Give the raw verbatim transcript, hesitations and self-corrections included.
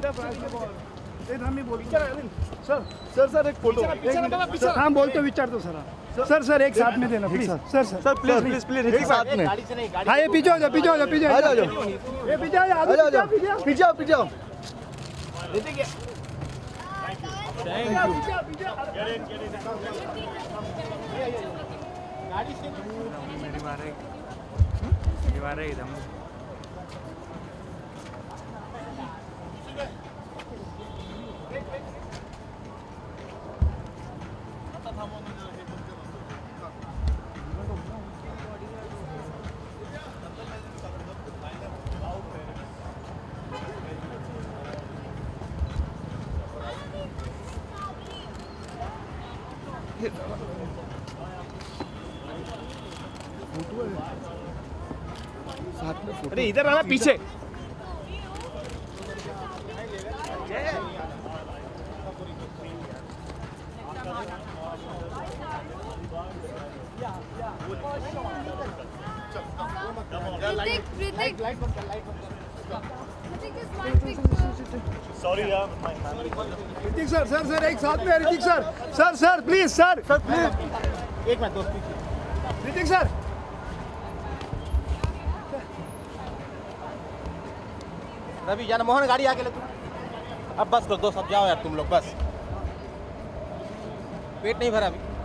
Sir sir sir एक photo हम बोलते हो विचार दो सर सर सर एक साथ में देना please sir sir sir please please please एक साथ में। हाँ ये पीछे हो जाओ पीछे हो जाओ पीछे हो जाओ ये पीछे आ जाओ पीछे आओ पीछे आओ देते क्या गाड़ी से मेरी बार है मेरी बार है एकदम अरे इधर आना पीछे सॉरी यार ऋतिक सर सर सर एक साथ में Hrithik sir sir sir please sir sir please एक मिनट दोस्ती ऋतिक सर रवि जाना मोहन गाड़ी आके ले तू अब बस कर दो सब जाओ यार तुम लोग बस पेट नहीं भरा अभी।